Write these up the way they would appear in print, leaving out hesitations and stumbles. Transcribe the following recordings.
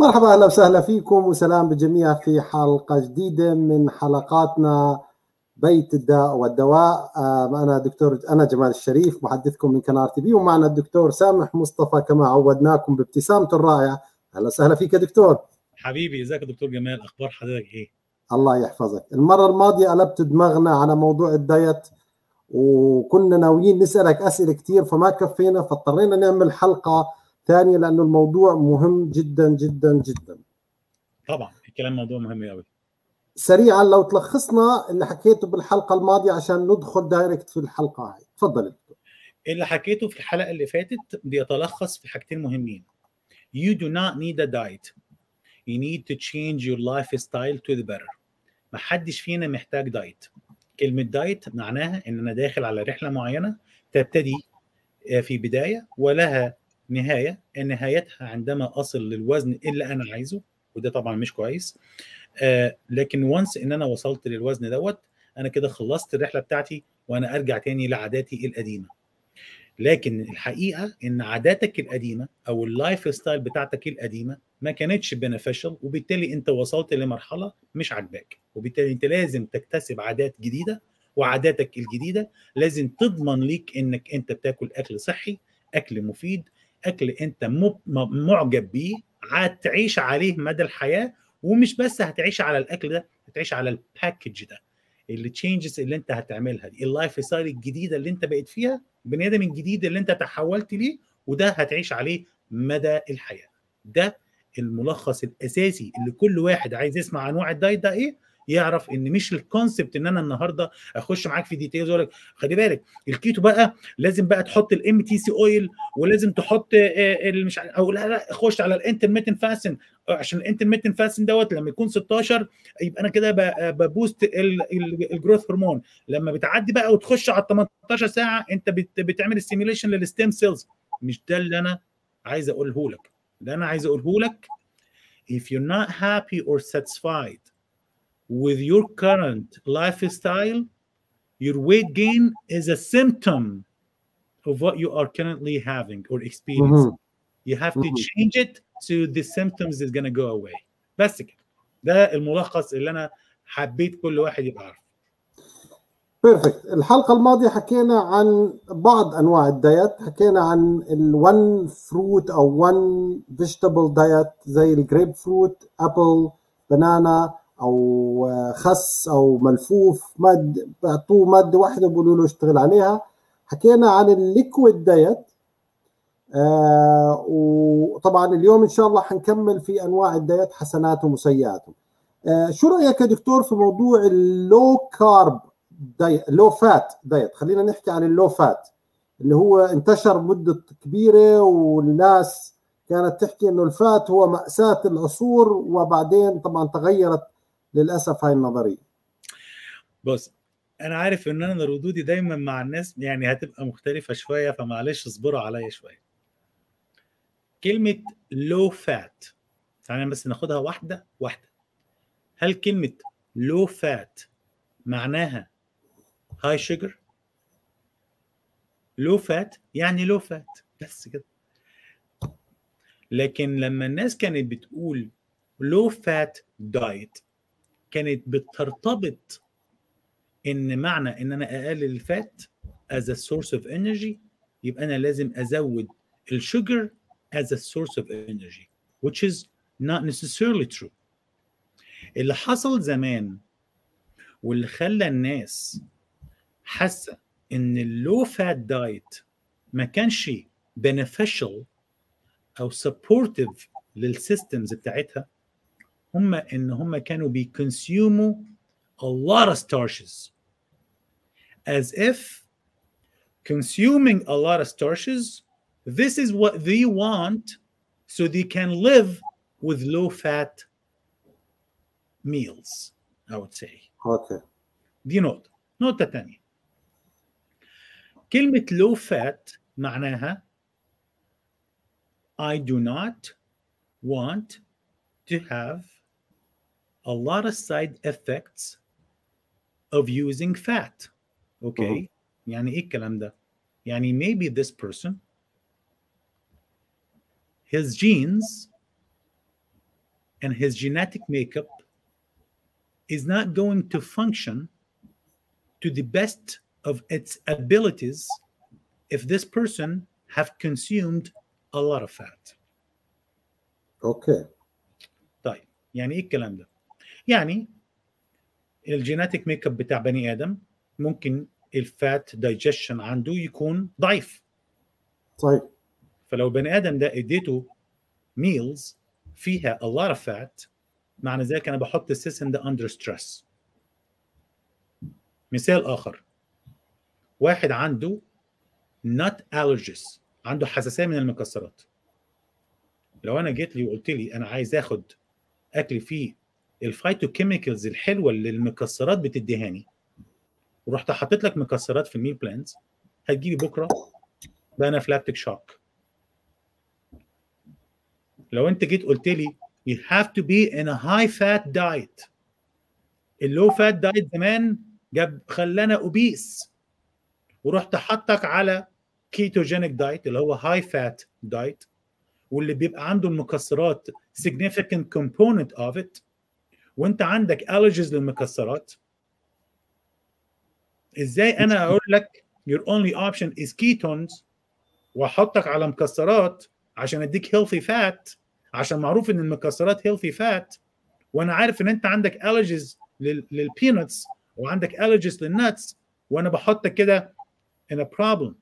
مرحبا اهلا وسهلا فيكم وسلام بالجميع في حلقه جديده من حلقاتنا بيت الداء والدواء. انا جمال الشريف محدثكم من قناه آر تي بي، ومعنا الدكتور سامح مصطفى كما عودناكم بابتسامته الرائعه. اهلا وسهلا فيك يا دكتور. حبيبي ازيك يا دكتور جمال، اخبار حضرتك ايه؟ الله يحفظك. المره الماضيه قلبت دماغنا على موضوع الدايت وكنا ناويين نسالك اسئله كتير فما كفينا، فاضطرينا نعمل حلقه ثانية لأنه الموضوع مهم جدا جدا جدا. طبعا الكلام موضوع مهم قوي. سريعا لو تلخصنا اللي حكيته بالحلقة الماضية عشان ندخل دايركت في الحلقة هاي، اتفضل. اللي حكيته في الحلقة اللي فاتت بيتلخص في حاجتين مهمين. You do not need a diet. You need to change your lifestyle to the better. محدش فينا محتاج دايت. كلمة دايت معناها إن أنا داخل على رحلة معينة تبتدي في بداية ولها نهاية، نهايتها عندما أصل للوزن اللي أنا عايزه، وده طبعا مش كويس. لكن وانس إن أنا وصلت للوزن دوت أنا كده خلصت الرحلة بتاعتي وأنا أرجع تاني لعاداتي القديمة. لكن الحقيقة إن عاداتك القديمة أو اللايف ستايل بتاعتك القديمة ما كانتش بنفشل، وبالتالي أنت وصلت لمرحلة مش عاجباك، وبالتالي أنت لازم تكتسب عادات جديدة، وعاداتك الجديدة لازم تضمن ليك إنك أنت بتاكل أكل صحي، أكل مفيد، اكل انت معجب بيه، هتعيش عليه مدى الحياه، ومش بس هتعيش على الاكل ده، هتعيش على الباكج ده، التشينجز اللي انت هتعملها دي، اللايف ستايل الجديده اللي انت بقيت فيها، البني ادم الجديد اللي انت تحولت ليه، وده هتعيش عليه مدى الحياه. ده الملخص الاساسي اللي كل واحد عايز يسمع عن نوع الدايت ده ايه، يعرف ان مش الكونسبت ان انا النهارده اخش معاك في ديتيلز اقول لك خلي بالك الكيتو بقى لازم بقى تحط الام تي سي اويل ولازم تحط مش او لا اخش على الانترميتنت فاستن عشان الانترميتنت فاستن دوت لما يكون 16 يبقى انا كده ببوست الجروث هرمون، لما بتعدي بقى وتخش على 18 ساعه انت بتعمل السيميليشن للستيم سيلز. مش ده اللي انا عايز اقوله لك، اللي انا عايز اقوله لك if you're not happy or satisfied with your current lifestyle, your weight gain is a symptom of what you are currently having or experiencing. You have to change it so the symptoms is going to go away. بس كده، ده الملخص اللي أنا حبيت كل واحد يبقى عارف. بيرفكت. الحلقة الماضية حكينا عن بعض أنواع الدايت، حكينا عن الون فروت أو ون فيجيتابل دايت زي الجريب فروت، أبل، بنانا، او خس او ملفوف، بيعطوه ماده واحده بيقولوا له اشتغل عليها. حكينا عن الليكويد دايت، وطبعا اليوم ان شاء الله حنكمل في انواع الدايت، حسناتهم وسيئاتهم. شو رايك يا دكتور في موضوع اللو كارب دايت، لو فات دايت؟ خلينا نحكي عن اللو فات اللي هو انتشر مده كبيره والناس كانت تحكي انه الفات هو ماساه العصور، وبعدين طبعا تغيرت للاسف هاي النظريه. بص انا عارف ان انا ردودي دايما مع الناس يعني هتبقى مختلفه شويه، فمعلش اصبروا عليا شويه. كلمه لو فات تعالى بس ناخدها واحده واحده. هل كلمه لو فات معناها هاي شوجر؟ لو فات يعني لو فات بس كده. لكن لما الناس كانت بتقول لو فات دايت كانت بترتبط ان معنى ان انا اقلل الفات as a source of energy يبقى انا لازم ازود الشوجر as a source of energy which is not necessarily true. اللي حصل زمان واللي خلى الناس حاسه ان اللو فات دايت ما كانش beneficial او supportive للسيستمز بتاعتها هم ان هم كانوا بيكونسيوموا a lot of starches as if consuming a lot of starches this is what they want so they can live with low fat meals I would say. اوكي دي نقطة تانية. كلمة low fat معناها I do not want to have a lot of side effects of using fat. Okay. يعني ايه الكلام ده؟ يعني maybe this person his genes and his genetic makeup is not going to function to the best of its abilities if this person have consumed a lot of fat. اوكي. طيب يعني ايه الكلام ده؟ يعني الجيناتيك ميك اب بتاع بني ادم ممكن الفات دايجيشن عنده يكون ضعيف. طيب فلو بني ادم ده اديته ميلز فيها a lot of fat، معنى ذلك انا بحط السيستم ده under stress. مثال اخر، واحد عنده nut allergies، عنده حساسيه من المكسرات. لو انا جيت لي وقلت لي انا عايز اخد اكل فيه الفايتوكيميكالز الحلوه اللي المكسرات بتديهاني، ورحت حاطط لك مكسرات في الميل بلانز، هتجيلي بكره بانافلاكتيك شوك. لو انت جيت قلت لي you have to be in a high fat diet، اللو فات دايت زمان جاب خلانا اوبيس، ورحت حطك على كيتوجينيك دايت اللي هو هاي فات دايت واللي بيبقى عنده المكسرات significant component of it، وانت عندك allergies للمكسرات، ازاي انا اقول لك your only option is ketones واحطك على مكسرات عشان اديك healthy fat، عشان معروف ان المكسرات healthy fat، وانا عارف ان انت عندك allergies للبينتس وعندك allergies للنتس، وانا بحطك كده in a problem.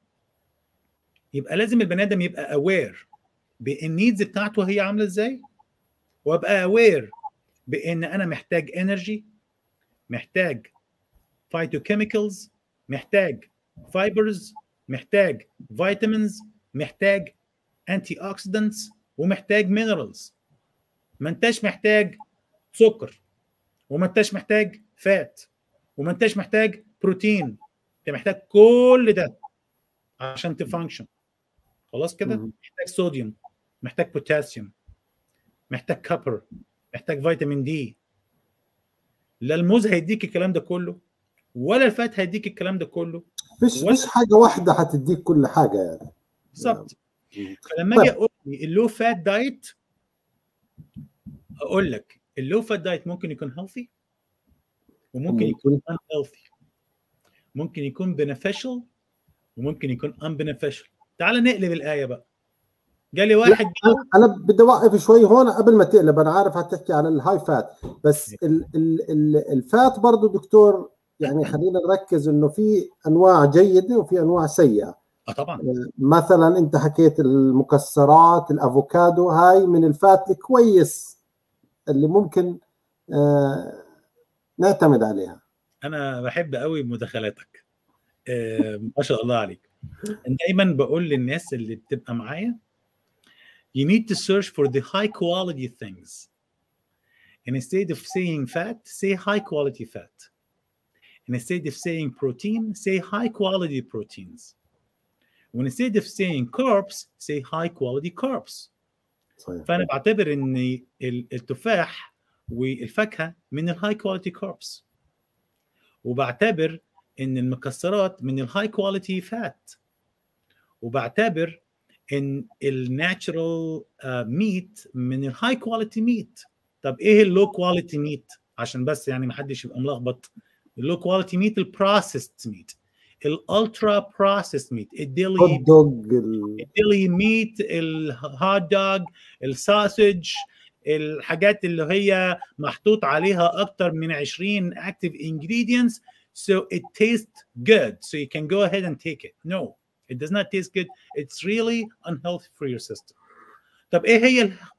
يبقى لازم البني ادم يبقى aware بالنيدز بتاعته هي عامله ازاي، وابقى aware بان انا محتاج انرجي، محتاج فايتوكيميكالز، محتاج فايبرز، محتاج فيتامينز، محتاج انتي اوكسيدنتس، ومحتاج مينرالز. ما انتش محتاج سكر، وما انتش محتاج فات، وما انتش محتاج بروتين، انت محتاج كل ده عشان تفانكشن. خلاص كده؟ محتاج صوديوم، محتاج بوتاسيوم، محتاج كوبر، محتاج فيتامين دي. لا الموز هيديك الكلام ده كله، ولا الفات هيديك الكلام ده كله، مش حاجه واحده هتديك كل حاجه يعني. بالظبط. فلما اجي اقول لي اللو فات دايت، اقول لك اللو فات دايت ممكن يكون healthy وممكن يكون unhealthy، ممكن يكون beneficial وممكن يكون unbeneficial. تعال نقلب الايه بقى. جالي واحد، انا بدي اوقف شوي هون قبل ما تقلب، انا عارف هتحكي عن الهاي فات، بس الفات برضه دكتور يعني خلينا نركز انه في انواع جيده وفي انواع سيئه. طبعا مثلا انت حكيت المكسرات، الافوكادو، هاي من الفات الكويس اللي ممكن نعتمد عليها. انا بحب قوي مداخلاتك ما شاء الله عليك. دايما بقول للناس اللي بتبقى معايا you need to search for the high quality things, and instead of saying fat say high quality fat, and instead of saying protein say high quality proteins, when instead of saying carbs say high quality carbs. فانا بعتبر ان التفاح والفاكهه من الهاي كواليتي كاربس، وبعتبر ان المكسرات من الهاي كواليتي فات، وبعتبر ان الناتشرال ميت من الهاي كواليتي ميت. طب ايه اللو كواليتي ميت؟ عشان بس يعني ما حدش يبقى ملخبط. اللو كواليتي ميت البروسيسد ميت، الالترا بروسيسد ميت، الديلي ميت، الهوت دوغ، الساسج، الحاجات اللي هي محطوط عليها اكتر من 20 active ingredients so it tastes good so you can go ahead and take it. No, it does not taste good, it's really unhealthy for your system. طب ايه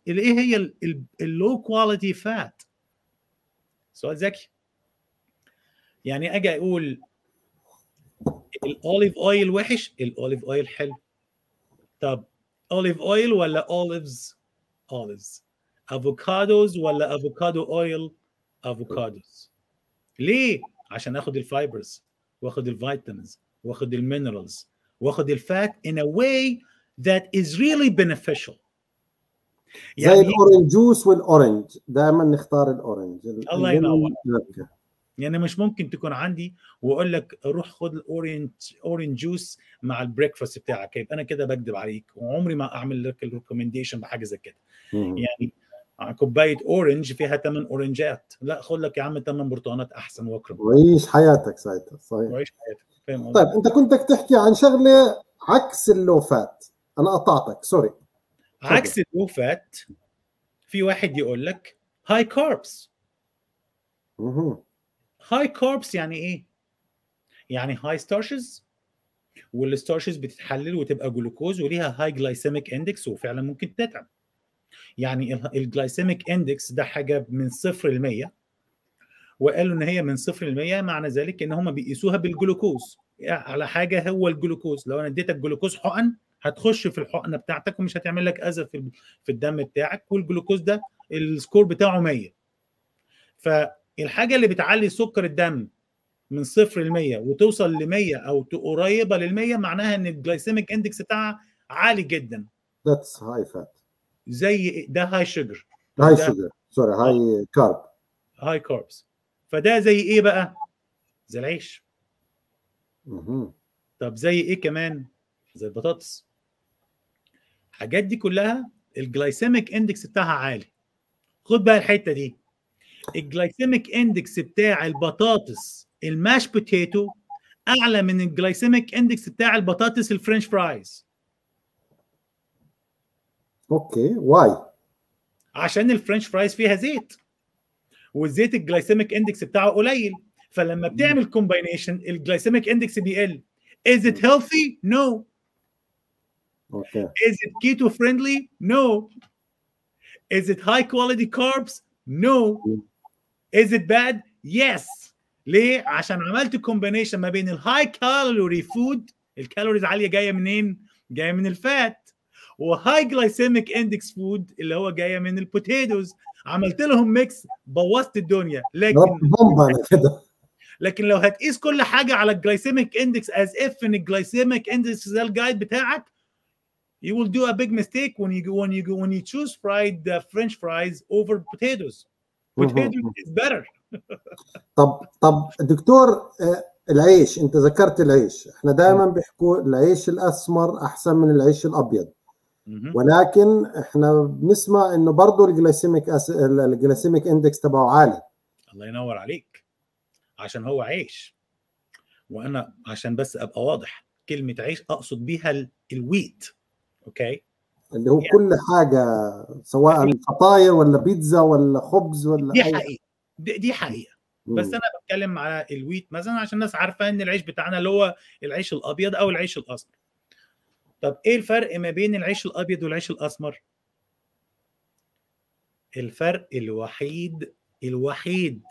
هي اللو كواليتي فات؟ سؤال ذكي. يعني اجي اقول الاوليف اويل وحش، الاوليف اويل حلو. طب اوليف اويل ولا اوليفز؟ اوليفز. افوكادوز ولا افوكادو اويل؟ افوكادوز. ليه؟ عشان اخد الفايبرز واخد الفيتامينز واخد المينرالز واخد الفات in a way that is really beneficial. يعني زي الاورنج جوس والاورنج، دائما نختار الاورنج. الله ينور. يعني مش ممكن تكون عندي واقول لك روح خد الاورنج جوس مع البريكفاست بتاعك، يبقى انا كده بكذب عليك، وعمري ما اعمل لك الريكومنديشن بحاجه زي كده. يعني كوبايه اورنج فيها 8 اورنجات، لا خد لك يا عم 8 برتقانات احسن واكرم وعيش حياتك ساعتها. صحيح وعيش حياتك. فاهم. طيب انت كنت تحكي عن شغله عكس اللوفات، انا قطعتك سوري. عكس اللوفات في واحد يقول لك هاي كاربس. هاي كاربس يعني ايه؟ يعني هاي ستارشز، والستارشز بتتحلل وتبقى جلوكوز وليها هاي جلايسيميك اندكس وفعلا ممكن تتعب. يعني الجلايسيميك اندكس ده حاجه من 0 ل 100، وقالوا ان هي من 0 ل 100، معنى ذلك ان هم بيقيسوها بالجلوكوز على حاجه هو الجلوكوز. لو انا اديتك جلوكوز حقن هتخش في الحقنه بتاعتك ومش هتعمل لك اذى في الدم بتاعك، والجلوكوز ده السكور بتاعه 100. فالحاجه اللي بتعلي سكر الدم من 0 ل 100 وتوصل ل 100 او قريبه لل 100 معناها ان الجلايسيميك اندكس بتاعها عالي جدا. ذاتس هاي فات. زي ده هاي شجر. هاي شجر سوري، هاي كارب. هاي كاربس. فده زي ايه بقى؟ زي العيش. طب زي ايه كمان؟ زي البطاطس. الحاجات دي كلها الجلايسيميك اندكس بتاعها عالي. خد بقى الحته دي. الجلايسيميك اندكس بتاع البطاطس الماش بوتيتو اعلى من الجلايسيميك اندكس بتاع البطاطس الفرنش فرايز. اوكي واي؟ عشان الفرنش فرايز فيها زيت، والزيت الجلايسيميك اندكس بتاعه قليل، فلما بتعمل كومباينيشن الجلايسيميك اندكس بيقل. Is it healthy? No. Okay. Is it keto friendly? No. Is it high quality carbs? No. Is it bad? Yes. ليه؟ عشان عملت كومباينيشن ما بين الهاي كالوري فود، الكالوريز عاليه جايه منين؟ جايه من الفات، وهاي جلايسيميك اندكس فود اللي هو جايه من البوتيتوز، عملت لهم ميكس بوظت الدنيا. لكن لو هتقيس كل حاجه على الجلايسيميك اندكس از اف ان الجلايسيميك اندكس ده الجايد بتاعك، you will do a big mistake when you choose fried French fries over potatoes. Potatoes is better. طب دكتور العيش، انت ذكرت العيش، احنا دائما بيحكوا العيش الاسمر احسن من العيش الابيض، ولكن احنا بنسمع انه برضه الجلايسيميك اندكس تبعه عالي. الله ينور عليك، عشان هو عيش. وانا عشان بس ابقى واضح، كلمه عيش اقصد بيها الويت، اوكي، اللي هو يعني كل حاجه سواء فطاير ولا بيتزا ولا خبز ولا دي حقيقه، دي حقيقه. بس انا بتكلم على الويت مثلا عشان الناس عارفه ان العيش بتاعنا اللي هو العيش الابيض او العيش الاسمر. طب ايه الفرق ما بين العيش الابيض والعيش الاسمر؟ الفرق الوحيد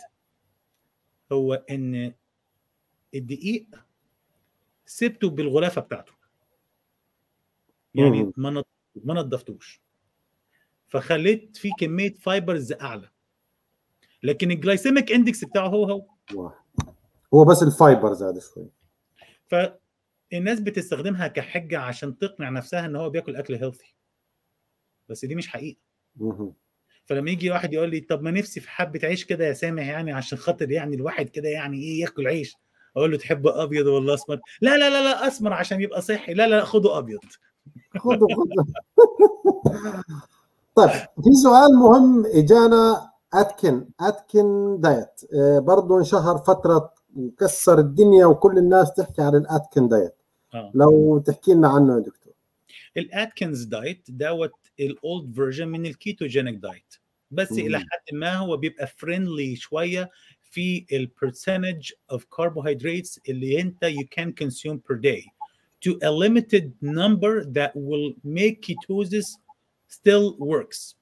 هو ان الدقيق سبته بالغلافه بتاعته، يعني ما نضفتوش، فخليت فيه كميه فايبرز اعلى، لكن الجلايسيميك اندكس بتاعه هو بس الفايبرز زاد شويه. فالناس بتستخدمها كحجه عشان تقنع نفسها ان هو بياكل اكل هيلثي، بس دي مش حقيقه. فلما يجي واحد يقول لي طب ما نفسي في حبه عيش كده يا سامح، يعني عشان خاطر يعني الواحد كده يعني ايه ياكل عيش، اقول له تحب ابيض ولا اسمر؟ لا لا لا لا اسمر عشان يبقى صحي. لا لا خده ابيض. خده. طيب في سؤال مهم اجانا، اتكن دايت برضه انشهر فتره وكسر الدنيا وكل الناس تحكي عن الاتكن دايت. لو تحكي لنا عنه يا دكتور. الاتكنز دايت دوت الاولد فيرجن من الكيتوجينيك دايت، بس الى حد ما هو بيبقى فريندلي شويه في البرسنتج اوف كاربوهيدراتس اللي انت يو كان كونسيوم بير داي to a limited number that will make ketosis still works.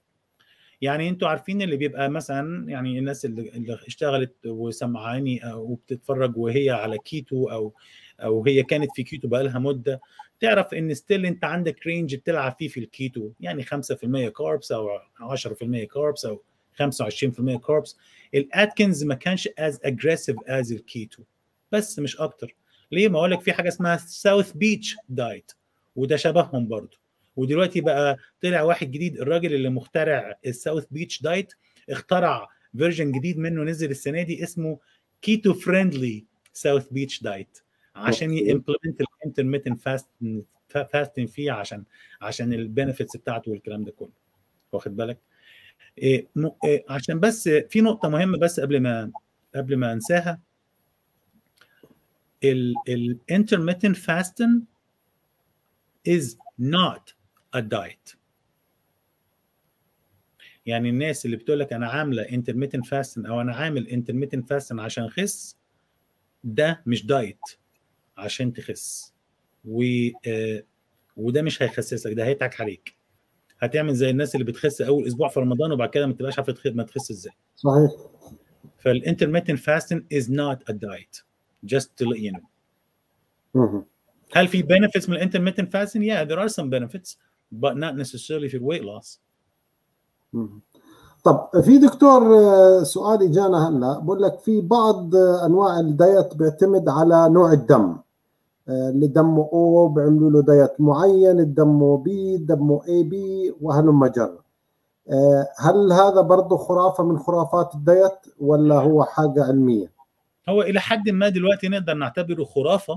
يعني انتوا عارفين اللي بيبقى مثلا يعني الناس اللي اشتغلت وسمعاني او بتتفرج وهي على كيتو او هي كانت في كيتو بقى لها مده، تعرف ان ستيل انت عندك رينج بتلعب فيه في الكيتو، يعني 5% كاربس او 10% كاربس او 25% كاربس. الاتكنز ما كانش از اجريسيف از الكيتو، بس مش اكتر. ليه؟ ما اقول لك في حاجه اسمها ساوث بيتش دايت وده شبههم برضه، ودلوقتي بقى طلع واحد جديد، الراجل اللي مخترع الساوث بيتش دايت اخترع فيرجن جديد منه نزل السنه دي اسمه كيتو فريندلي ساوث بيتش دايت، عشان يمبلمنت الانترميتنت فاستن فيه عشان البنفيتس بتاعته والكلام ده كله، واخد بالك؟ عشان بس في نقطة مهمة بس قبل ما انساها، ال intermittent fasting is not a diet. يعني الناس اللي بتقول لك انا عامله intermittent fasting او انا عامل intermittent fasting عشان اخس، ده مش دايت عشان تخس، وده مش هيخسسك، ده هيضحك عليك. هتعمل زي الناس اللي بتخس اول اسبوع في رمضان وبعد كده ما بتبقاش عارفه ما تخس ازاي. صحيح. فالintermittent fasting is not a diet. just to let you know. هل في benefits من intermittent fasting؟ yeah, there are some benefits but not necessarily for weight loss. طب في دكتور سؤال اجانا هلا، بقول لك في بعض انواع الدايت بيعتمد على نوع الدم، اللي دمه او بيعملوا له دايت معين، الدم بي، الدم اي بي، وهلما جرى. هل هذا برضه خرافه من خرافات الدايت ولا هو حاجه علميه؟ هو الى حد ما دلوقتي نقدر نعتبره خرافه.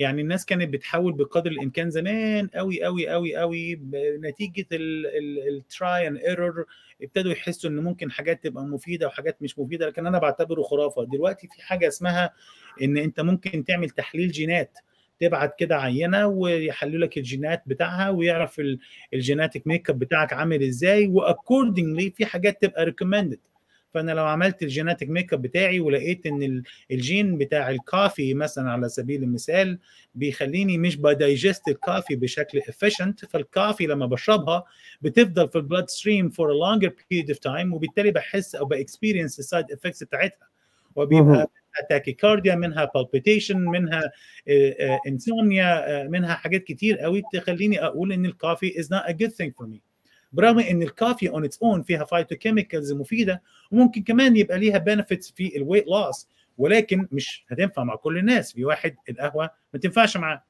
يعني الناس كانت بتحاول بقدر الامكان زمان قوي قوي قوي قوي، نتيجه التراي اند ايرور ابتدوا يحسوا ان ممكن حاجات تبقى مفيده وحاجات مش مفيده، لكن انا بعتبره خرافه. دلوقتي في حاجه اسمها ان انت ممكن تعمل تحليل جينات، تبعت كده عينه ويحلل لك الجينات بتاعها ويعرف الجيناتيك ميك اب بتاعك عامل ازاي، واكوردنجلي في حاجات تبقى ريكومندد. فانا لو عملت الجيناتيك ميك اب بتاعي ولقيت ان الجين بتاع الكافي مثلا على سبيل المثال بيخليني مش بدايجست الكافي بشكل افيشنت، فالكافي لما بشربها بتفضل في البلاد ستريم فور ا لونجر بيريد اوف تايم، وبالتالي بحس او باكسبيرينس السايد افكتس بتاعتها، وبيبقى تاكيكارديا، منها بالبيتيشن، منها انسومنيا، منها حاجات كتير قوي تخليني اقول ان الكافي از نوت ا جود ثينج فور مي، برغم ان الكافي اون اتس اون فيها فايتوكيميكالز مفيده وممكن كمان يبقى ليها بنفيتس في الويت لوس، ولكن مش هتنفع مع كل الناس. في واحد القهوه ما تنفعش معاه،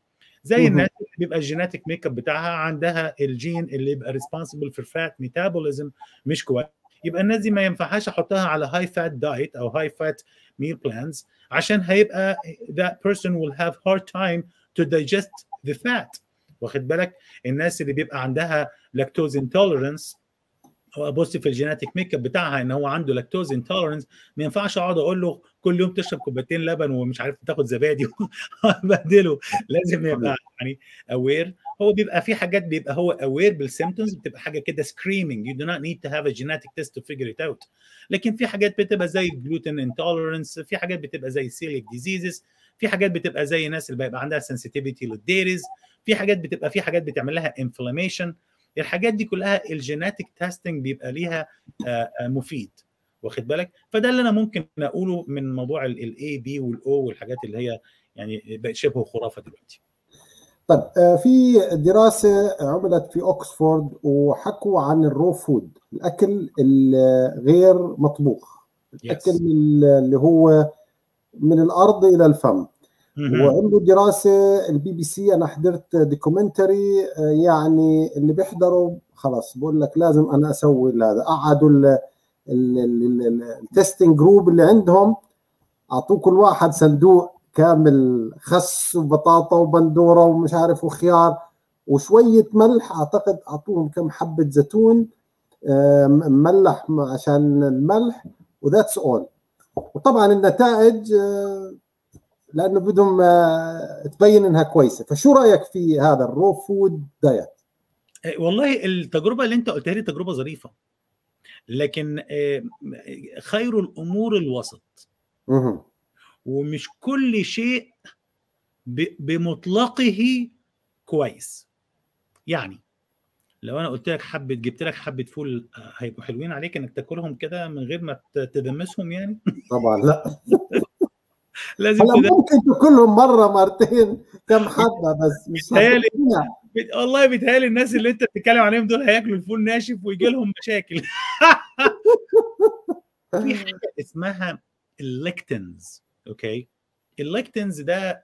زي الناس اللي بيبقى الجيناتيك ميك اب بتاعها عندها الجين اللي يبقى ريسبونسبل في الفات ميتابوليزم مش كويس، يبقى الناس دي ما ينفعهاش احطها على هاي فات دايت او هاي فات ميل بلانز، عشان هيبقى that person will have hard time to digest the fat. واخد بالك؟ الناس اللي بيبقى عندها لاكتوز انتولرنس، ابص في الجيناتيك ميك اب بتاعها ان هو عنده لاكتوز انتولرنس، ما ينفعش اقعد اقول له كل يوم تشرب كوبايتين لبن ومش عارف تاخد زبادي وبدله. لازم يبقى يعني اوير، هو بيبقى في حاجات بيبقى هو اوير بالسيمتومز، بتبقى حاجه كده سكريمنج، يو دو نوت نيد تو هاف ا جيناتيك تيست تو فيجر ات اوت. لكن في حاجات بتبقى زي جلوتين انتولرنس، في حاجات بتبقى زي سيليك ديزيزز، في حاجات بتبقى زي ناس اللي بيبقى عندها سنسيتيفيتي للديريز، في حاجات بتبقى في حاجات بتعمل لها انفلاميشن. الحاجات دي كلها الجيناتيك تيستنج بيبقى ليها مفيد، واخد بالك؟ فده اللي انا ممكن اقوله من موضوع الاي بي والاو والحاجات اللي هي يعني بقت شبه خرافه دلوقتي. طيب في دراسه عملت في اوكسفورد وحكوا عن الرو فود، الاكل الغير مطبوخ، الاكل اللي هو من الارض الى الفم. وعملوا دراسه البي بي سي، انا حضرت دوكيومنتري، يعني اللي بيحضروا خلاص بقول لك لازم انا اسوي هذا. قعدوا التستنج جروب اللي عندهم، اعطوا كل واحد صندوق كامل خس وبطاطا وبندوره ومش عارف وخيار وشويه ملح، اعتقد اعطوهم كم حبه زيتون مملح عشان الملح، وذاتس اول. وطبعا النتائج لانه بدهم تبين انها كويسه، فشو رايك في هذا الرو فود دايت؟ والله التجربه اللي انت قلتها لي تجربه ظريفه، لكن خير الامور الوسط، ومش كل شيء بمطلقه كويس. يعني لو انا قلت لك حبه، جبت لك حبه فول، هيبقوا حلوين عليك انك تاكلهم كده من غير ما تدمسهم يعني؟ طبعا لا. لازم ممكن تاكلهم مره مرتين كم حبه بس، مش والله بيتهيألي الناس اللي انت بتتكلم عليهم دول هياكلوا الفول ناشف ويجي لهم مشاكل. في حاجه اسمها الليكتنز، اوكي؟ الليكتنز ده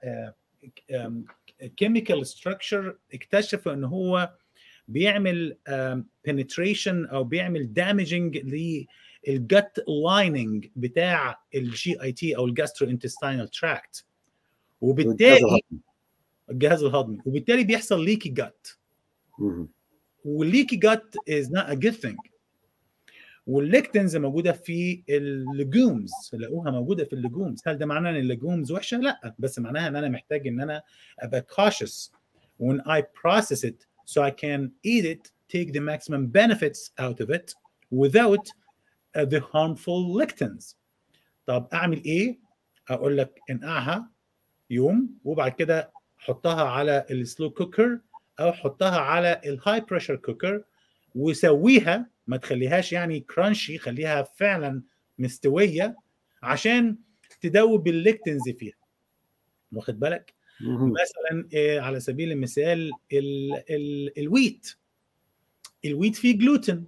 كيميكال ستراكشر اكتشفوا ان هو بيعمل بنتريشن او بيعمل دامجنج للجت لايننج بتاع الجي اي تي او الجاسترو انتستينال تراكت، وبالتالي الجهاز الهضمي، وبالتالي بيحصل ليكي جت، والليكي جت از نوت ا جود ثينج. والليكتنز موجوده في الليجومز، لقوها موجوده في الليجومز. هل ده معناه ان الليجومز وحشه؟ لا، بس معناها ان انا محتاج ان انا ابقى cautious when I process it so I can eat it, take the maximum benefits out of it without the harmful lectins. طب اعمل ايه؟ اقول لك انقعها يوم وبعد كده حطها على السلو كوكر او حطها على الهاي بريشر كوكر وسويها، ما تخليهاش يعني كرانشي، خليها فعلا مستويه عشان تدوب الليكتنز فيها. واخد بالك؟ مثلا على سبيل المثال الويت، الويت فيه جلوتين.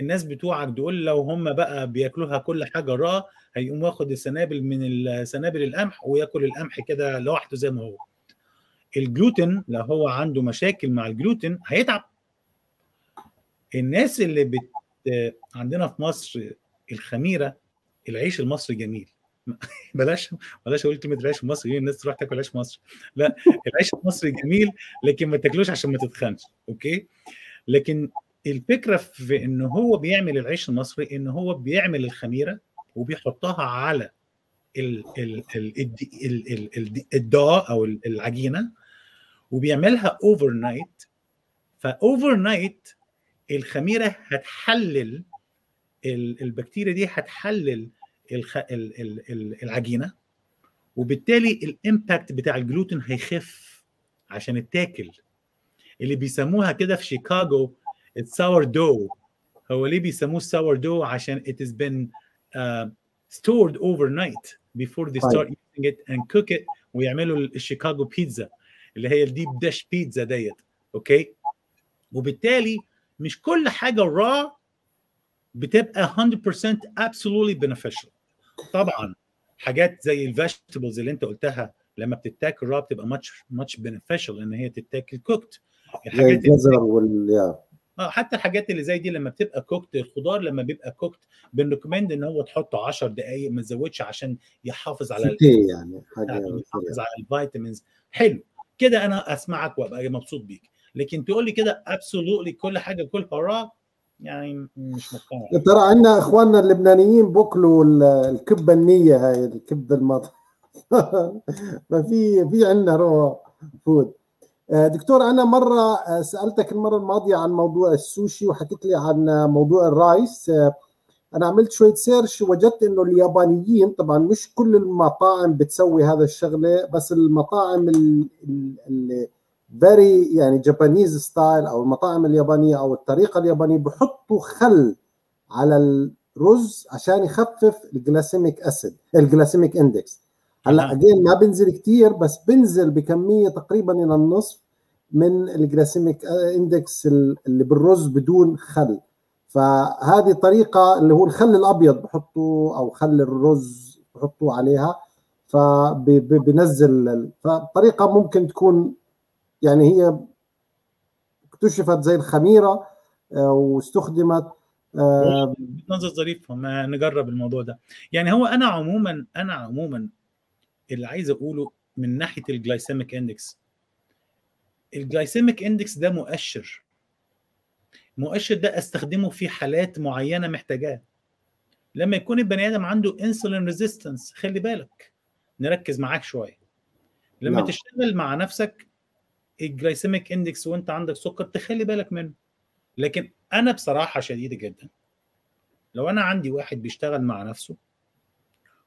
الناس بتوعك دول لو هم بقى بياكلوها كل حاجه راه، هيقوم واخد السنابل من سنابل القمح وياكل القمح كده لوحده زي ما هو. الجلوتين لو هو عنده مشاكل مع الجلوتين هيتعب. الناس اللي عندنا في مصر الخميره، العيش المصري جميل. بلاش اقول كلمه العيش المصري، الناس تروح تاكل عيش مصري. لا، العيش المصري جميل لكن ما تاكلوش عشان ما تتخنش، اوكي؟ لكن الفكره في ان هو بيعمل العيش المصري ان هو بيعمل الخميره وبيحطها على الدقه او العجينه وبيعملها اوفر نايت. فاوفر نايت الخميره هتحلل البكتيريا دي، هتحلل العجينه، وبالتالي الامباكت بتاع الجلوتين هيخف عشان التاكل. اللي بيسموها كده في شيكاغو الساور دو. هو ليه بيسموه الساور دو؟ عشان it has been stored overnight before they start using it and cook it. ويعملوا الشيكاغو بيتزا اللي هي الديب داش بيتزا ديت، اوكي؟ وبالتالي مش كل حاجه را بتبقى 100% absolutely beneficial. طبعا حاجات زي الفيجيتابلز اللي انت قلتها لما بتتاكل را بتبقى much beneficial ان هي تتاكل كوكت. الحاجات حتى الحاجات اللي زي دي لما بتبقى كوكت، الخضار لما بيبقى كوكت بنريكومند ان هو تحطه 10 دقائق ما تزودش عشان يحافظ على يعني حاجه يحافظ على الفيتامينز. حلو كده، انا اسمعك وابقى مبسوط بيك، لكن تقول لي كده ابسولوتلي كل حاجه كل حرام، يعني مش مقتنع. ترى عندنا اخواننا اللبنانيين بوكلوا الكبه النيه، هاي الكبده الماضيه. في عندنا روح فود. دكتور، انا مره سالتك المره الماضيه عن موضوع السوشي وحكيت لي عن موضوع الرايس. انا عملت شويه سيرش وجدت انه اليابانيين، طبعا مش كل المطاعم بتسوي هذا الشغله، بس المطاعم الفيري يعني جابانيز ستايل او المطاعم اليابانيه او الطريقه اليابانيه بحطوا خل على الرز عشان يخفف الجلاسيميك اسيد، الجلاسيميك اندكس. هلا اجين ما بنزل كثير بس بنزل بكميه تقريبا الى النصف من الجلاسيميك اندكس اللي بالرز بدون خل. فهذه طريقه اللي هو الخل الابيض بحطوا او خل الرز بحطوا عليها فبنزل. فطريقه ممكن تكون يعني هي اكتشفت زي الخميره واستخدمت. نظر ظريف، ما نجرب الموضوع ده. يعني هو انا عموما اللي عايز اقوله من ناحيه الجلايسيميك اندكس، الجلايسيميك اندكس ده مؤشر. المؤشر ده استخدمه في حالات معينه محتاجاه. لما يكون البني ادم عنده انسولين ريزيستنس، خلي بالك، نركز معاك شويه. لما تشتغل مع نفسك الجلايسيميك اندكس وانت عندك سكر تخلي بالك منه. لكن انا بصراحه شديده جدا، لو انا عندي واحد بيشتغل مع نفسه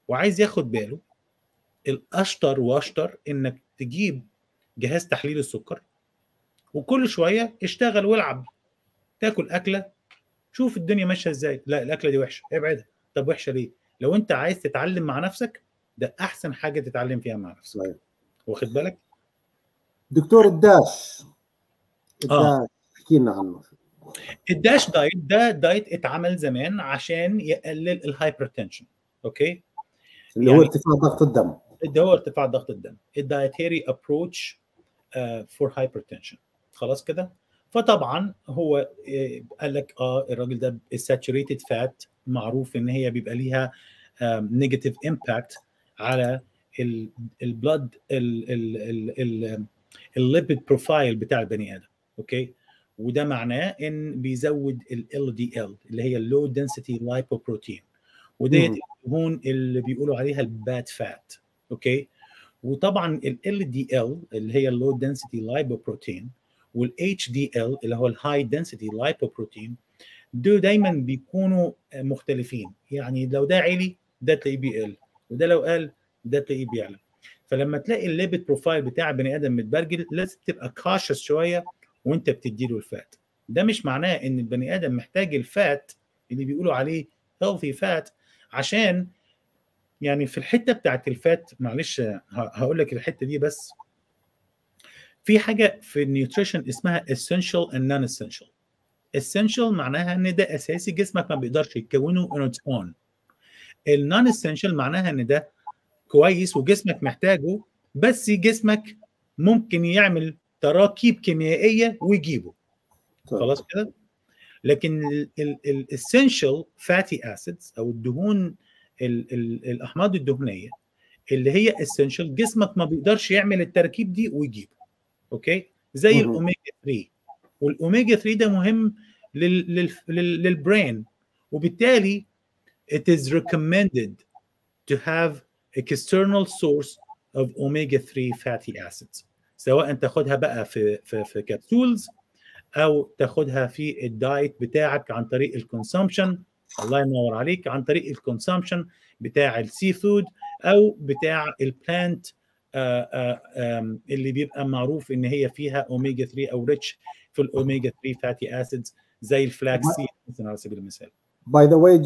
وعايز ياخد باله، الاشطر واشطر انك تجيب جهاز تحليل السكر وكل شويه اشتغل والعب، تاكل اكله شوف الدنيا ماشيه ازاي. لا الاكله دي وحشه، ابعدها. طب وحشه ليه؟ لو انت عايز تتعلم مع نفسك ده احسن حاجه تتعلم فيها مع نفسك. واخد بالك؟ دكتور، الداش احكي لنا عنه. الداش دايت ده دايت اتعمل زمان عشان يقلل الهايبرتنشن، اوكي؟ اللي هو ارتفاع ضغط الدم. ده هو ارتفاع ضغط الدم، الدايتري ابروتش فور هايبرتنشن. خلاص كده؟ فطبعا هو قال لك الراجل ده الساتوريتد فات معروف ان هي بيبقى ليها نيجاتيف امباكت على البلد الليبيد بروفايل بتاع البني ادم، اوكي؟ وده معناه ان بيزود ال LDL اللي هي اللو دنسيتي لايبوبروتين، وديت الدهون اللي بيقولوا عليها الباد فات. اوكي، وطبعا ال LDL اللي هي اللو دنسيتي لايبوبروتين وال HDL اللي هو الهاي دنسيتي لايبوبروتين دول دايما بيكونوا مختلفين، يعني لو ده عالي ده تلاقيه بيقل، وده لو قل ده تلاقيه بيعلى. فلما تلاقي الليبيد بروفايل بتاع بني ادم متبرجل لازم تبقى كاشس شويه وانت بتديله الفات. ده مش معناه ان البني ادم محتاج الفات اللي بيقولوا عليه هيلثي فات، عشان يعني في الحته بتاعت الفات معلش هقول لك الحته دي، بس في حاجه في النيوتريشن اسمها essential and non essential. essential معناها ان ده اساسي جسمك ما بيقدرش يكونه on its own. النون essential معناها ان ده كويس وجسمك محتاجه بس جسمك ممكن يعمل تراكيب كيميائيه ويجيبه. خلاص كده؟ لكن الاسينشال فاتي اسيدز او الدهون الاحماض الدهنيه اللي هي اسينشال جسمك ما بيقدرش يعمل التركيب دي ويجيبه. اوكي؟ زي الاوميجا 3، والاوميجا 3 ده مهم للبرين، وبالتالي it is recommended to have external source of omega-3 fatty acids. سواء تاخدها بقى في كابسولز او تاخدها في الدايت بتاعك عن طريق الكونسامشن. الله ينور عليك، عن طريق الكونسامشن بتاع السي فود او بتاع البلانت اللي بيبقى معروف ان هي فيها اوميجا 3 او ريتش في الاوميجا 3 فاتي اسيدز زي الفلاكس سيد مثلا على سبيل المثال. باي ذا واي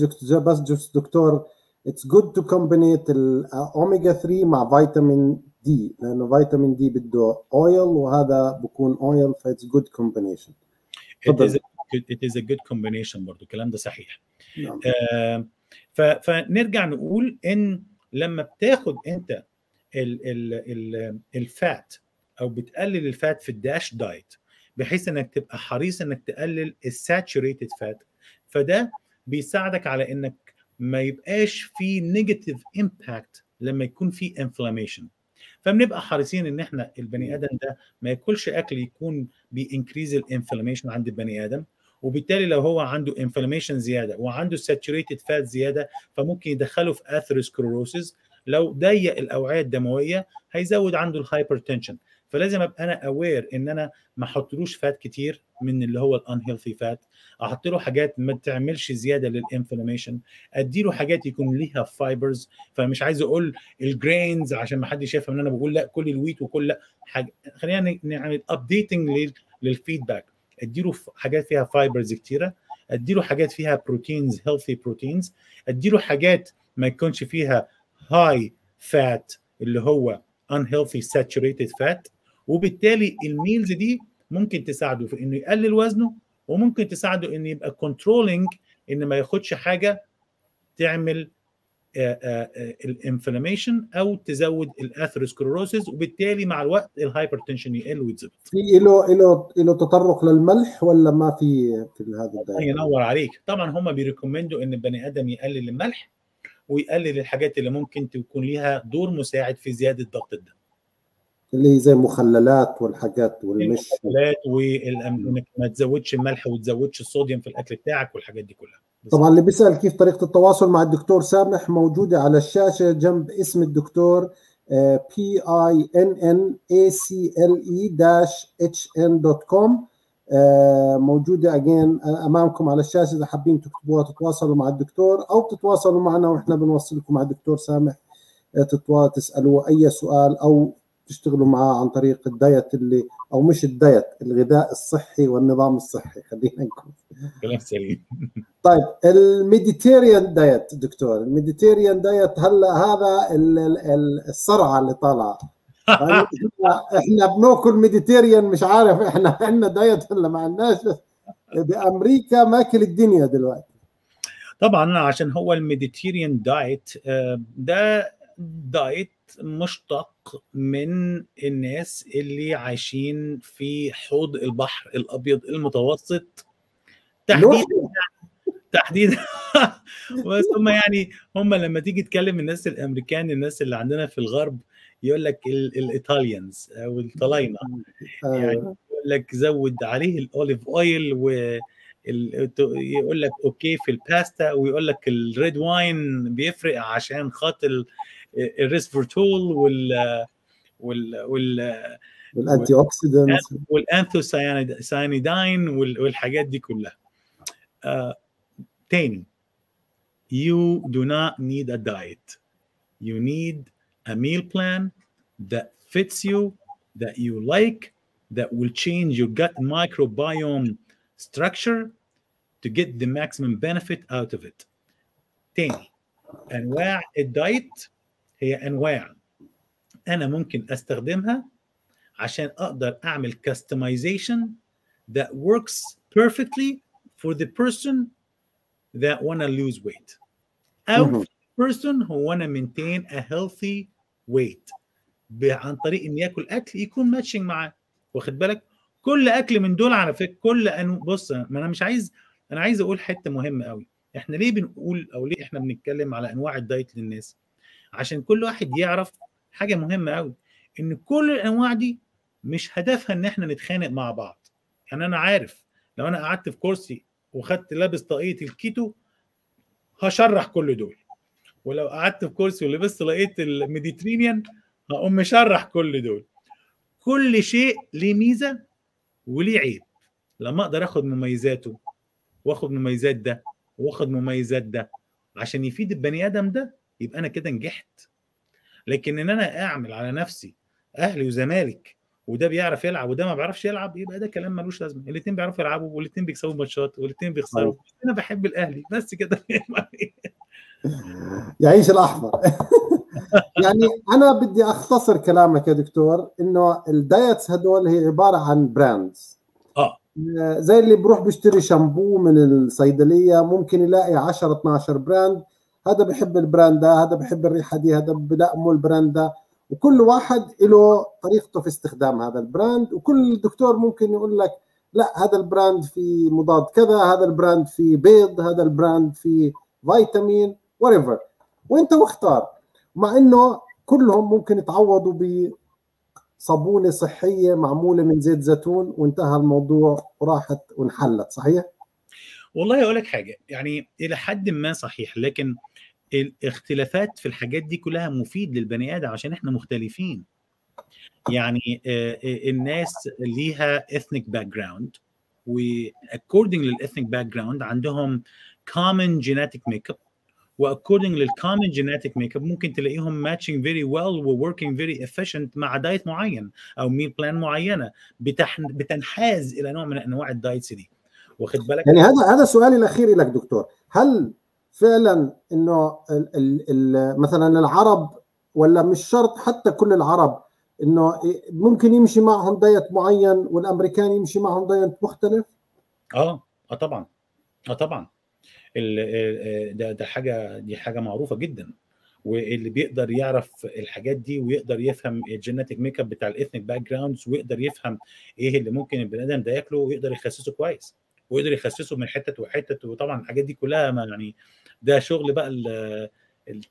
دكتور it's good to combinate الأوميجا 3 مع فيتامين دي، لأنه فيتامين دي بده oil وهذا بكون oil، فايتس good combination. It is a good combination برضو، الكلام ده صحيح. نعم. فنرجع نقول إن لما بتاخد أنت الفات أو بتقلل الفات في الداش دايت بحيث إنك تبقى حريص إنك تقلل الساتوريتد فات، فده بيساعدك على إنك ما يبقاش في نيجاتيف امباكت لما يكون في انفلاميشن. فبنبقى حريصين ان احنا البني ادم ده ما ياكلش اكل يكون بينكريز الانفلاميشن عند البني ادم، وبالتالي لو هو عنده انفلاميشن زياده وعنده ساتوريتد فات زياده فممكن يدخله في اثيروسكليروسيس. لو ضيق الاوعيه الدمويه هيزود عنده الهايبرتنشن. فلازم ابقى انا اوير ان انا ما احطلوش فات كتير من اللي هو الان هيلثي فات، احط له حاجات ما تعملش زياده للانفلاميشن، ادي له حاجات يكون ليها فايبرز. فمش عايز اقول الجرينز عشان ما حدش شايفها ان انا بقول لا كل الويت وكل لا حاجه، خلينا نعمل ابديتنج للفيدباك، ادي له حاجات فيها فايبرز كتيره، ادي له حاجات فيها بروتينز هيلثي بروتينز، ادي له حاجات ما يكونش فيها هاي فات اللي هو ان هيلثي ساتوريتد فات. وبالتالي الميلز دي ممكن تساعده في انه يقلل وزنه، وممكن تساعده انه يبقى كنترولينج ان ما ياخدش حاجه تعمل الانفلاميشن او تزود الاثيروسكليروسيس، وبالتالي مع الوقت الهايبرتنشن يقل ويتزبط. في له تطرق للملح ولا ما في هذا الدايت؟ ينور عليك. طبعا هم بيريكومندوا ان البني ادم يقلل الملح ويقلل الحاجات اللي ممكن تكون ليها دور مساعد في زياده ضغط الدم، اللي زي المخللات والحاجات والمش المخللات، وانك ما تزودش الملح وتزودش الصوديوم في الاكل بتاعك والحاجات دي كلها. طبعا اللي بيسال كيف طريقه التواصل مع الدكتور سامح موجوده على الشاشه جنب اسم الدكتور pinnacle-hn.com موجوده اجين امامكم على الشاشه، اذا حابين تكتبوها تتواصلوا مع الدكتور او تتواصلوا معنا واحنا بنوصلكم مع الدكتور سامح تسالوه اي سؤال او تشتغلوا معاه عن طريق الدايت اللي او مش الدايت، الغذاء الصحي والنظام الصحي. خلينا نقول كلام سليم. طيب الميديتيريان دايت دكتور، الميديتيريان دايت هلا هذا الصرعه اللي طالعه احنا بناكل ميديتيريان، مش عارف احنا عندنا دايت ولا ما عندناش، بس بامريكا ماكل الدنيا دلوقتي. طبعا عشان هو الميديتيريان دايت ده دايت مشتق من الناس اللي عايشين في حوض البحر الابيض المتوسط تحديدا بس هم لما تيجي تكلم الناس الامريكان، الناس اللي عندنا في الغرب، يقول لك الايطاليانز او الطلاينه، يعني يقول لك زود عليه الاوليف اويل، ويقول لك اوكي في الباستا، ويقول لك الريد واين بيفرق عشان خاطر الريسفيرترول والانتي اوكسيدنت والانثوسايانيدين والحاجات دي كلها. تاني، you do not need a diet. You need a meal plan that fits you, that you like, that will change your gut microbiome structure to get the maximum benefit out of it. تاني، أنواع الدايت هي أنواع أنا ممكن أستخدمها عشان أقدر أعمل customization that works perfectly for the person that wanna lose weight. أو person who wanna maintain a healthy weight. عن طريق إن يأكل أكل يكون matching معاه. واخد بالك؟ كل أكل من دول على فكرة كل بص، ما أنا مش عايز، أنا عايز أقول حتة مهمة قوي. إحنا ليه بنقول أو ليه إحنا بنتكلم على أنواع الدايت للناس؟ عشان كل واحد يعرف حاجة مهمة قوي، إن كل الأنواع دي مش هدفها إن إحنا نتخانق مع بعض. يعني أنا عارف لو أنا قعدت في كرسي وخدت لابس طاقية الكيتو هشرح كل دول، ولو قعدت في كرسي ولبست طاقية الميديترينيان هقوم مشرح كل دول. كل شيء ليه ميزة وليه عيب. لما أقدر أخد مميزاته وأخد مميزات ده وأخد مميزات ده عشان يفيد البني آدم ده، يبقى أنا كده نجحت. لكن إن أنا أعمل على نفسي أهلي وزمالك، وده بيعرف يلعب وده ما بيعرفش يلعب، يبقى ده كلام ملوش لازمه. الاثنين بيعرفوا يلعبوا والاثنين بيكسبوا ماتشات والاثنين بيخسروا. انا بحب الاهلي بس كده. يعيش الاحمر. يعني انا بدي اختصر كلامك يا دكتور، انه الدايتس هدول هي عباره عن براندز. زي اللي بروح بيشتري شامبو من الصيدليه ممكن يلاقي 10 12 براند، هذا بحب البراند ده، هذا بحب الريحه دي، هذا بلقمه البراند ده، وكل واحد له طريقته في استخدام هذا البراند. وكل دكتور ممكن يقول لك لا هذا البراند في مضاد كذا، هذا البراند في بيض، هذا البراند في فيتامين whatever، وانت واختار. مع انه كلهم ممكن يتعوضوا بصابونه صحيه معموله من زيت زيتون وانتهى الموضوع وراحت وانحلت. صحيح؟ والله اقول لك حاجه، يعني الى حد ما صحيح، لكن الاختلافات في الحاجات دي كلها مفيد للبني ادم عشان احنا مختلفين. يعني الناس ليها اثنيك باك جراوند، واكوردنج للاثنيك باك جراوند عندهم كومن جيناتيك ميك اب، واكوردنج للكومن جيناتيك ميك اب ممكن تلاقيهم ماتشنج فيري ويل ووركينج فيري افيشنت مع دايت معين او ميل بلان معينه بتنحاز الى نوع من انواع الدايتس دي. واخد بالك؟ يعني هذا سؤالي الاخير لك دكتور، هل فعلا انه مثلا العرب، ولا مش شرط حتى كل العرب، انه ممكن يمشي معهم دايت معين والامريكان يمشي معهم دايت مختلف؟ طبعا، طبعا، ده حاجه، دي حاجه معروفه جدا، واللي بيقدر يعرف الحاجات دي ويقدر يفهم الجيناتيك ميك اب بتاع الاثنيك باك جراوندز، ويقدر يفهم ايه اللي ممكن البني ادم ده ياكله، ويقدر يخسسه كويس، ويقدر يخسسه من حتة وحتة. وطبعا الحاجات دي كلها يعني ده شغل بقى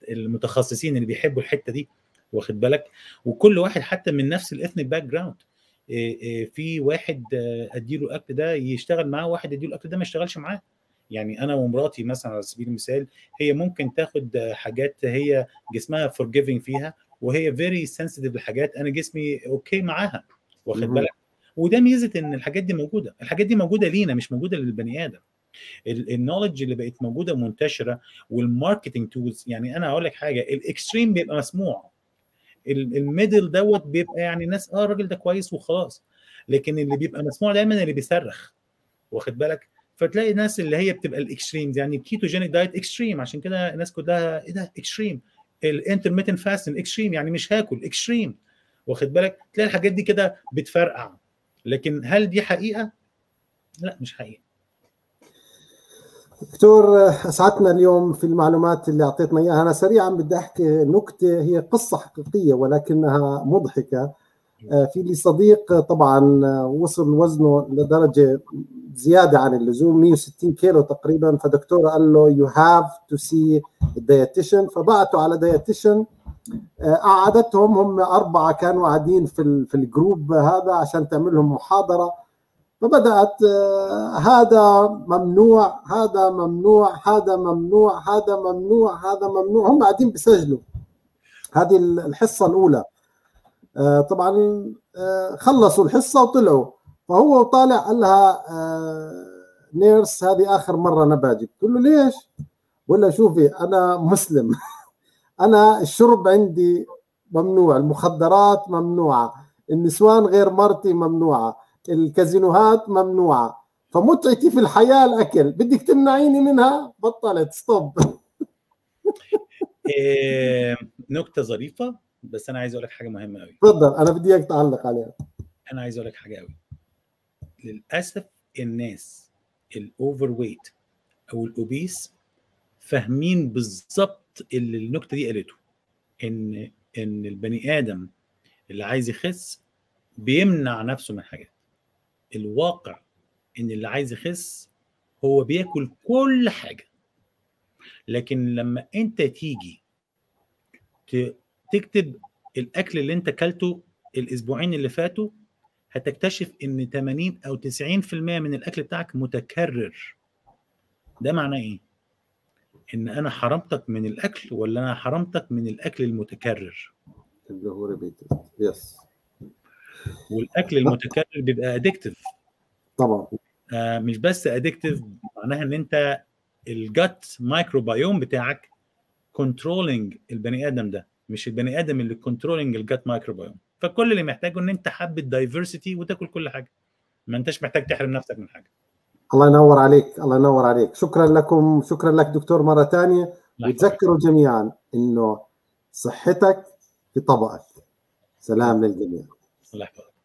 المتخصصين اللي بيحبوا الحتة دي. واخد بالك؟ وكل واحد حتى من نفس الاثنيك باك جراوند، في واحد اديله الاكل ده يشتغل معاه، واحد اديله الاكل ده ما يشتغلش معاه. يعني انا ومراتي مثلا على سبيل المثال، هي ممكن تاخد حاجات هي جسمها فورجيفنج فيها، وهي فيري سنسيتيف لحاجات انا جسمي اوكي معاها. واخد بالك؟ وده ميزه ان الحاجات دي موجوده، الحاجات دي موجوده لينا مش موجوده للبني ادم. النولج اللي بقت موجوده منتشره، والماركتنج تولز. يعني انا هقول لك حاجه، الاكستريم بيبقى مسموع، الميدل دوت بيبقى يعني الناس الراجل ده كويس وخلاص، لكن اللي بيبقى مسموع دايما اللي بيصرخ. واخد بالك؟ فتلاقي الناس اللي هي بتبقى الاكستريم، يعني الكيتوجينيك دايت اكستريم، عشان كده الناس كلها ايه ده اكستريم، الانترميتنت فاستن اكستريم، يعني مش هاكل اكستريم. واخد بالك؟ تلاقي الحاجات دي كده بتفرقع، لكن هل دي حقيقة؟ لا، مش حقيقة. دكتور أسعدتنا اليوم في المعلومات اللي أعطيتنا إياها. أنا سريعا بدي أحكي نكتة، هي قصة حقيقية ولكنها مضحكة. في لي صديق طبعا وصل وزنه لدرجة زيادة عن اللزوم، 160 كيلو تقريبا، فدكتور قال له يو هاف تو سي دايتيشن، فبعته على دايتيشن. قعدتهم هم 4، كانوا قاعدين في الجروب هذا عشان تعمل لهم محاضره، فبدأت هذا ممنوع هذا ممنوع هذا ممنوع هذا ممنوع هذا ممنوع. هم قاعدين بيسجلوا هذه الحصة الأولى. طبعا خلصوا الحصة وطلعوا، فهو طالع قال لها نيرس هذه آخر مرة أنا باجي. بتقول له ليش؟ ولا شوفي أنا مسلم أنا الشرب عندي ممنوع، المخدرات ممنوعة، النسوان غير مرتي ممنوعة، الكازينوهات ممنوعة، فمتعتي في الحياة الأكل، بدك تمنعيني منها؟ بطلت ستوب. نكتة ظريفة بس أنا عايز أقول لك حاجة مهمة أوي. اتفضل، أنا بدي إياك تعلق عليها. أنا عايز أقول لك حاجة أوي. للأسف الناس الأوفر ويت أو الأوبيس فاهمين بالظبط اللي النكتة دي قالته، إن البني آدم اللي عايز يخس بيمنع نفسه من حاجات. الواقع ان اللي عايز يخس هو بياكل كل حاجه، لكن لما انت تيجي تكتب الاكل اللي انت اكلته الاسبوعين اللي فاتوا هتكتشف ان 80 او 90% من الاكل بتاعك متكرر. ده معناه ايه؟ ان انا حرمتك من الاكل، ولا انا حرمتك من الاكل المتكرر اللي هو ريبيتد. يس، والاكل المتكرر بيبقى ادكتيف طبعا. مش بس ادكتيف، معناها ان انت الجت مايكروبيوم بتاعك كنترولينج البني ادم ده، مش البني ادم اللي كنترولينج الجت مايكروبيوم. فكل اللي محتاجه ان انت حبه دايفرسيتي وتاكل كل حاجه، ما انتش محتاج تحرم نفسك من حاجه. الله ينور عليك، الله ينور عليك. شكرا لكم، شكرا لك دكتور مره ثانيه. وتذكروا جميعا انه صحتك في طبقك. سلام للجميع. الله يحفظك.